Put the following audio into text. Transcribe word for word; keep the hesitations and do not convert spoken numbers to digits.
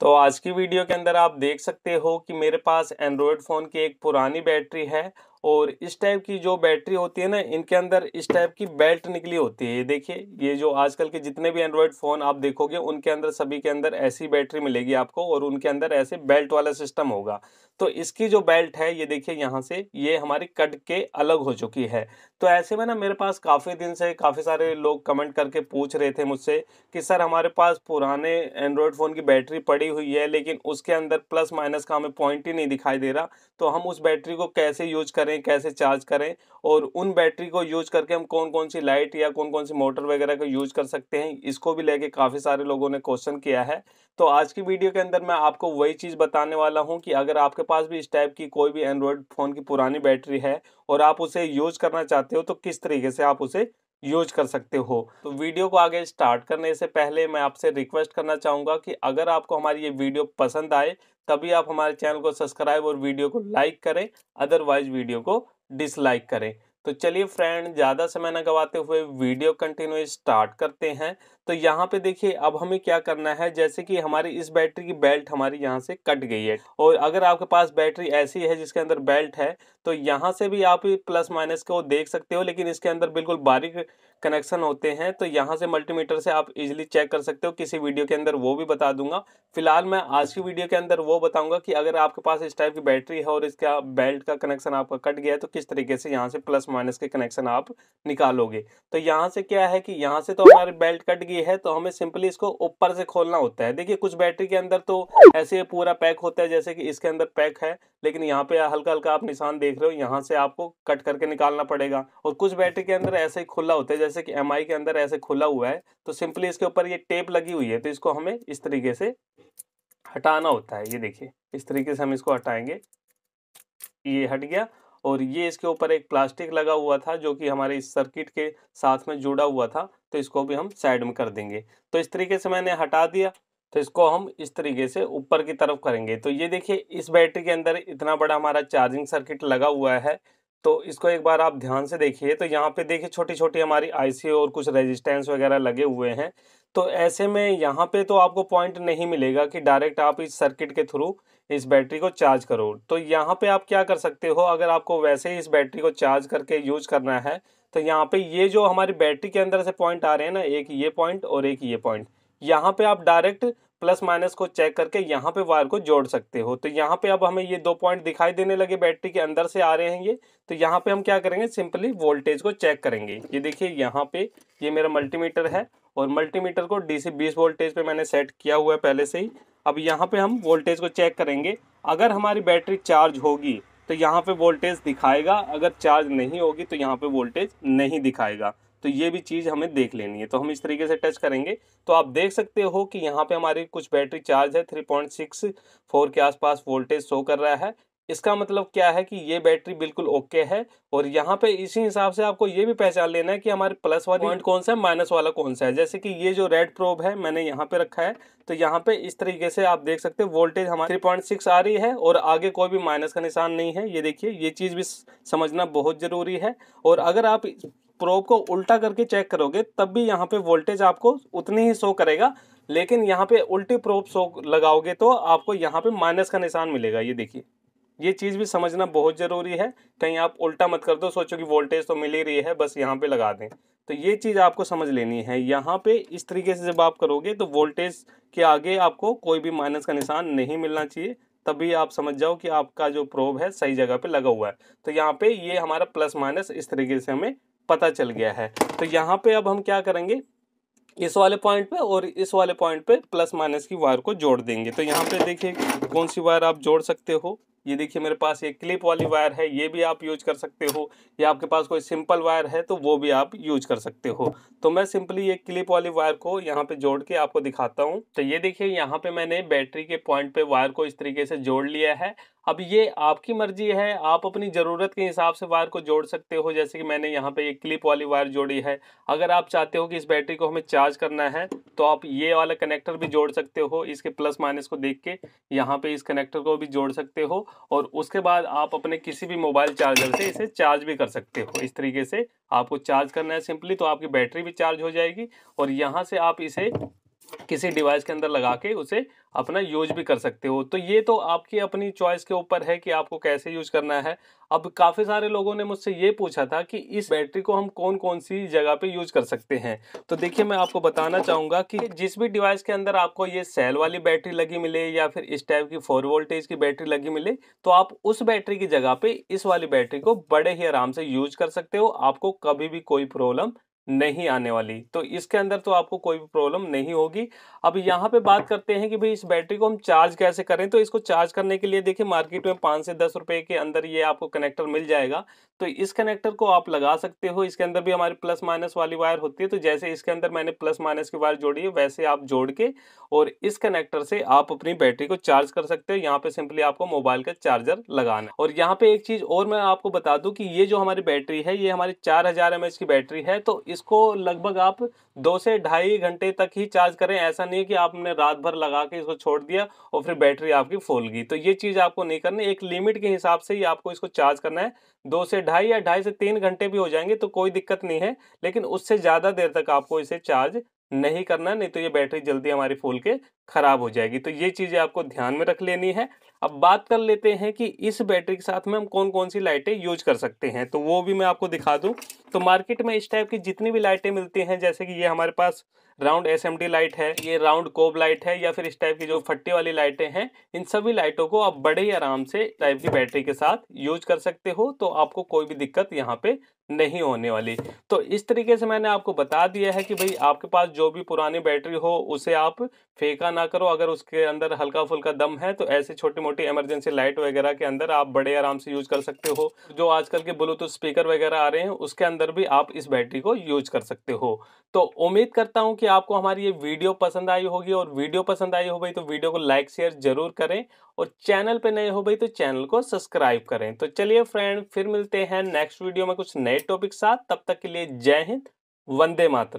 तो आज की वीडियो के अंदर आप देख सकते हो कि मेरे पास एंड्रॉयड फ़ोन की एक पुरानी बैटरी है और इस टाइप की जो बैटरी होती है ना, इनके अंदर इस टाइप की बेल्ट निकली होती है। ये देखिए, ये जो आजकल के जितने भी एंड्रॉयड फ़ोन आप देखोगे उनके अंदर सभी के अंदर ऐसी बैटरी मिलेगी आपको और उनके अंदर ऐसे बेल्ट वाला सिस्टम होगा। तो इसकी जो बेल्ट है ये देखिए, यहाँ से ये हमारी कट के अलग हो चुकी है। तो ऐसे में ना मेरे पास काफ़ी दिन से काफ़ी सारे लोग कमेंट करके पूछ रहे थे मुझसे कि सर हमारे पास पुराने एंड्रॉयड फ़ोन की बैटरी पड़ी हुई है लेकिन उसके अंदर प्लस माइनस का हमें पॉइंट ही नहीं दिखाई दे रहा, तो हम उस बैटरी को कैसे यूज करें, कैसे चार्ज करें और उन बैटरी को यूज करके हम कौन कौन सी लाइट या कौन कौन सी मोटर वगैरह को यूज कर सकते हैं, इसको भी लेके काफ़ी सारे लोगों ने क्वेश्चन किया है। तो आज की वीडियो के अंदर मैं आपको वही चीज़ बताने वाला हूं कि अगर आपके पास भी इस टाइप की कोई भी एंड्रॉयड फ़ोन की पुरानी बैटरी है और आप उसे यूज करना चाहते हो तो किस तरीके से आप उसे यूज कर सकते हो। तो वीडियो को आगे स्टार्ट करने से पहले मैं आपसे रिक्वेस्ट करना चाहूँगा कि अगर आपको हमारी ये वीडियो पसंद आए तभी आप हमारे चैनल को सब्सक्राइब और वीडियो को लाइक करें, अदरवाइज वीडियो को डिसलाइक करें। तो चलिए फ्रेंड, ज़्यादा समय न गवाते हुए वीडियो कंटिन्यू स्टार्ट करते हैं। तो यहाँ पे देखिए अब हमें क्या करना है, जैसे कि हमारी इस बैटरी की बेल्ट हमारी यहाँ से कट गई है और अगर आपके पास बैटरी ऐसी है जिसके अंदर बेल्ट है तो यहाँ से भी आप प्लस माइनस को देख सकते हो, लेकिन इसके अंदर बिल्कुल बारीक कनेक्शन होते हैं तो यहाँ से मल्टीमीटर से आप इजीली चेक कर सकते हो। किसी वीडियो के अंदर वो भी बता दूंगा, फिलहाल मैं आज की वीडियो के अंदर वो बताऊंगा कि अगर आपके पास इस टाइप की बैटरी है और इसका बेल्ट का कनेक्शन आपका कट गया है तो किस तरीके से यहाँ से प्लस माइनस के कनेक्शन आप निकालोगे। तो यहाँ से क्या है कि यहाँ से तो हमारी बेल्ट कट गई है तो हमें सिंपली इसको ऊपर से खोलना होता है। देखिए कुछ बैटरी के अंदर तो ऐसे पूरा पैक होता है, जैसे कि इसके अंदर पैक है लेकिन यहाँ पे हल्का हल्का आप निशान देख रहे हो, यहाँ से आपको कट करके निकालना पड़ेगा। और कुछ बैटरी के अंदर ऐसे ही खुला होता है, जैसे कि एम आई के अंदर ऐसे खुला हुआ है तो सिंपली इसके ऊपर ये टेप लगी हुई है तो इसको हमें इस तरीके से हटाना होता है। ये देखिए इस तरीके से हम इसको हटाएंगे, ये हट गया। और ये इसके ऊपर एक प्लास्टिक लगा हुआ था जो कि हमारे इस सर्किट के साथ में जुड़ा हुआ था तो इसको भी हम साइड में कर देंगे। तो इस तरीके से मैंने हटा दिया, तो इसको हम इस तरीके से ऊपर की तरफ करेंगे। तो ये देखिए इस बैटरी के अंदर इतना बड़ा हमारा चार्जिंग सर्किट लगा हुआ है, तो इसको एक बार आप ध्यान से देखिए। तो यहाँ पे देखिए छोटी छोटी हमारी आईसी और कुछ रेजिस्टेंस वगैरह लगे हुए हैं। तो ऐसे में यहाँ पे तो आपको पॉइंट नहीं मिलेगा कि डायरेक्ट आप इस सर्किट के थ्रू इस बैटरी को चार्ज करो। तो यहाँ पे आप क्या कर सकते हो, अगर आपको वैसे ही इस बैटरी को चार्ज करके यूज करना है तो यहाँ पे ये जो हमारी बैटरी के अंदर से पॉइंट आ रहे हैं ना, एक ये पॉइंट और एक ये पॉइंट, यहाँ पे आप डायरेक्ट प्लस माइनस को चेक करके यहाँ पे वायर को जोड़ सकते हो। तो यहाँ पे अब हमें ये दो पॉइंट दिखाई देने लगे बैटरी के अंदर से आ रहे हैं ये, तो यहाँ पे हम क्या करेंगे सिंपली वोल्टेज को चेक करेंगे। ये देखिए यहाँ पे ये मेरा मल्टीमीटर है और मल्टीमीटर को डीसी बीस वोल्टेज पे मैंने सेट किया हुआ है पहले से ही। अब यहाँ पे हम वोल्टेज को चेक करेंगे, अगर हमारी बैटरी चार्ज होगी तो यहाँ पे वोल्टेज दिखाएगा, अगर चार्ज नहीं होगी तो यहाँ पे वोल्टेज नहीं दिखाएगा। तो ये भी चीज़ हमें देख लेनी है, तो हम इस तरीके से टच करेंगे तो आप देख सकते हो कि यहाँ पे हमारी कुछ बैटरी चार्ज है, थ्री पॉइंट सिक्स फोर के आसपास वोल्टेज शो कर रहा है। इसका मतलब क्या है कि ये बैटरी बिल्कुल ओके है। और यहाँ पे इसी हिसाब से आपको ये भी पहचान लेना है कि हमारे प्लस वाला पॉइंट कौन सा है, माइनस वाला कौन सा है। जैसे कि ये जो रेड प्रोब है मैंने यहाँ पे रखा है तो यहाँ पे इस तरीके से आप देख सकते हैं वोल्टेज हमारी थ्री पॉइंट सिक्स आ रही है और आगे कोई भी माइनस का निशान नहीं है। ये देखिए ये चीज़ भी समझना बहुत ज़रूरी है। और अगर आप प्रोब को उल्टा करके चेक करोगे तब भी यहाँ पे वोल्टेज आपको उतनी ही शो करेगा, लेकिन यहाँ पे उल्टी प्रोब शो लगाओगे तो आपको यहाँ पे माइनस का निशान मिलेगा। ये देखिए ये चीज़ भी समझना बहुत ज़रूरी है, कहीं आप उल्टा मत कर दो, सोचो कि वोल्टेज तो मिल ही रही है बस यहाँ पे लगा दें। तो ये चीज़ आपको समझ लेनी है, यहाँ पे इस तरीके से जब आप करोगे तो वोल्टेज के आगे आपको कोई भी माइनस का निशान नहीं मिलना चाहिए, तभी आप समझ जाओ कि आपका जो प्रोब है सही जगह पर लगा हुआ है। तो यहाँ पर ये हमारा प्लस माइनस इस तरीके से हमें पता चल गया है। तो यहाँ पे अब हम क्या करेंगे, इस वाले पॉइंट पे और इस वाले पॉइंट पे प्लस माइनस की वायर को जोड़ देंगे। तो यहाँ पे देखिए कौन सी वायर आप जोड़ सकते हो, ये देखिए मेरे पास ये क्लिप वाली वायर है, ये भी आप यूज कर सकते हो, या आपके पास कोई सिंपल वायर है तो वो भी आप यूज कर सकते हो। तो मैं सिंपली ये क्लिप वाली वायर को यहाँ पे जोड़ के आपको दिखाता हूँ। तो ये देखिए यहाँ पे मैंने बैटरी के पॉइंट पे वायर को इस तरीके से जोड़ लिया है। अब ये आपकी मर्जी है, आप अपनी ज़रूरत के हिसाब से वायर को जोड़ सकते हो, जैसे कि मैंने यहाँ पे ये क्लिप वाली वायर जोड़ी है। अगर आप चाहते हो कि इस बैटरी को हमें चार्ज करना है तो आप ये वाला कनेक्टर भी जोड़ सकते हो, इसके प्लस माइनस को देख के यहाँ पे इस कनेक्टर को भी जोड़ सकते हो और उसके बाद आप अपने किसी भी मोबाइल चार्जर से इसे चार्ज भी कर सकते हो। इस तरीके से आपको चार्ज करना है सिंपली, तो आपकी बैटरी भी चार्ज हो जाएगी और यहाँ से आप इसे किसी डिवाइस के अंदर लगा के उसे अपना यूज भी कर सकते हो। तो ये तो आपकी अपनी चॉइस के ऊपर है कि आपको कैसे यूज करना है। अब काफ़ी सारे लोगों ने मुझसे ये पूछा था कि इस बैटरी को हम कौन कौन सी जगह पे यूज कर सकते हैं। तो देखिए मैं आपको बताना चाहूँगा कि जिस भी डिवाइस के अंदर आपको ये सेल वाली बैटरी लगी मिले या फिर इस टाइप की फोर वोल्टेज की बैटरी लगी मिले, तो आप उस बैटरी की जगह पर इस वाली बैटरी को बड़े ही आराम से यूज कर सकते हो। आपको कभी भी कोई प्रॉब्लम नहीं आने वाली, तो इसके अंदर तो आपको कोई भी प्रॉब्लम नहीं होगी। अब यहाँ पे बात करते हैं कि भाई इस बैटरी को हम चार्ज कैसे करें। तो इसको चार्ज करने के लिए देखिए मार्केट में पाँच से दस रुपए के अंदर ये आपको कनेक्टर मिल जाएगा। तो इस कनेक्टर को आप लगा सकते हो। इसके अंदर भी हमारी प्लस माइनस वाली वायर होती है, तो जैसे इसके अंदर मैंने प्लस माइनस की वायर जोड़ी है वैसे आप जोड़ के और इस कनेक्टर से आप अपनी बैटरी को चार्ज कर सकते हो। यहाँ पे सिंपली आपको मोबाइल का चार्जर लगाना है। और यहाँ पे एक चीज़ और मैं आपको बता दूँ कि ये जो हमारी बैटरी है ये हमारी चार हजार एम एच की बैटरी है, तो इसको लगभग आप दो से ढाई घंटे तक ही चार्ज करें। ऐसा नहीं कि आपने रात भर लगा के इसको छोड़ दिया और फिर बैटरी आपकी फूल गई, तो ये चीज़ आपको नहीं करनी। एक लिमिट के हिसाब से ही आपको इसको चार्ज करना है। दो से ढाई या ढाई से तीन घंटे भी हो जाएंगे तो कोई दिक्कत नहीं है, लेकिन उससे ज़्यादा देर तक आपको इसे चार्ज नहीं करना, नहीं तो ये बैटरी जल्दी हमारी फूल के ख़राब हो जाएगी। तो ये चीज़ें आपको ध्यान में रख लेनी है। अब बात कर लेते हैं कि इस बैटरी के साथ में हम कौन कौन सी लाइटें यूज कर सकते हैं, तो वो भी मैं आपको दिखा दूं। तो मार्केट में इस टाइप की जितनी भी लाइटें मिलती हैं, जैसे कि ये हमारे पास राउंड एसएमडी लाइट है, ये राउंड कोब लाइट है, या फिर इस टाइप की जो फट्टी वाली लाइटें हैं, इन सभी लाइटों को आप बड़े ही आराम से टाइप की बैटरी के साथ यूज कर सकते हो। तो आपको कोई भी दिक्कत यहाँ पे नहीं होने वाली। तो इस तरीके से मैंने आपको बता दिया है कि भाई आपके पास जो भी पुरानी बैटरी हो उसे आप फेंका ना करो। अगर उसके अंदर हल्का फुल्का दम है तो ऐसे छोटी मोटी इमरजेंसी लाइट वगैरह के अंदर आप बड़े आराम से यूज कर सकते हो। जो आजकल के ब्लूटूथ स्पीकर वगैरह आ रहे हैं उसके अंदर भी आप इस बैटरी को यूज कर सकते हो। तो उम्मीद करता हूं कि आपको हमारी ये वीडियो पसंद आई होगी, और वीडियो पसंद आई हो गई तो वीडियो को लाइक शेयर जरूर करें, और चैनल पे नए हो गई तो चैनल को सब्सक्राइब करें। तो चलिए फ्रेंड, फिर मिलते हैं नेक्स्ट वीडियो में कुछ नए टॉपिक साथ। तब तक के लिए जय हिंद, वंदे मातरम।